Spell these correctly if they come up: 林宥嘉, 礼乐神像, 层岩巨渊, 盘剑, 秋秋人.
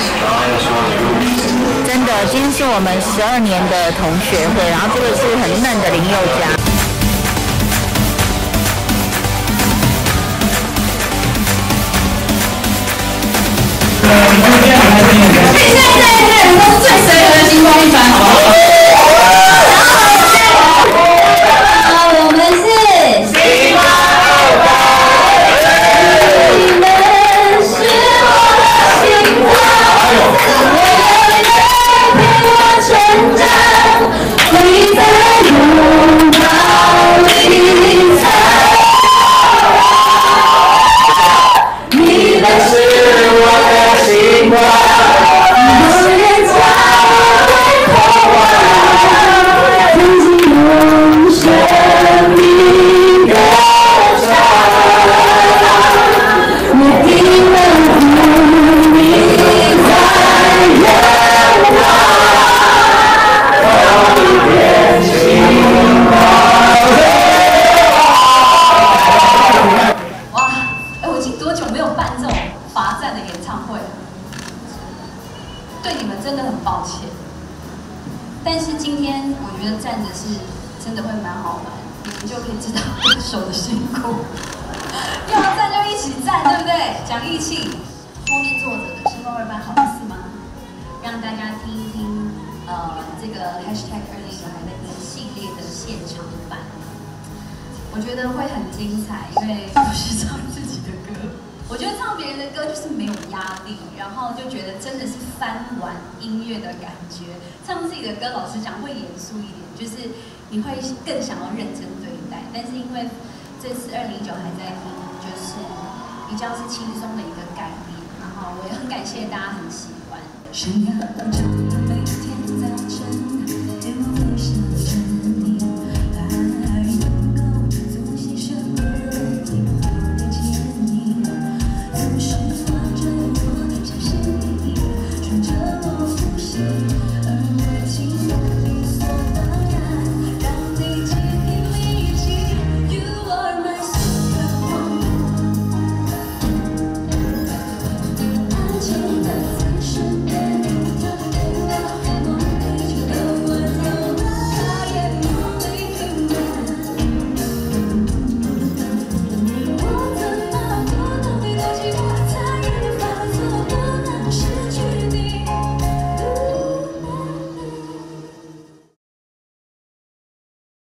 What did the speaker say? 真的，今天是我们12年的同学会，然后这个是很嫩的林宥嘉。 对对对，都最随和的星光一般，好不好？然后我们是星光一般，你们是我的星光，陪我成长，你在拥抱里才，你们是我的星光。 是你的每天早晨，因为微笑着你。